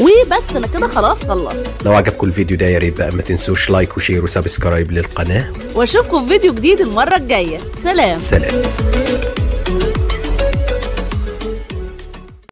وبس انا كده خلاص خلصت. لو عجبكم الفيديو ده يا ريت بقى ما تنسوش لايك وشير وسبسكرايب للقناه، واشوفكم في فيديو جديد المره الجايه. سلام.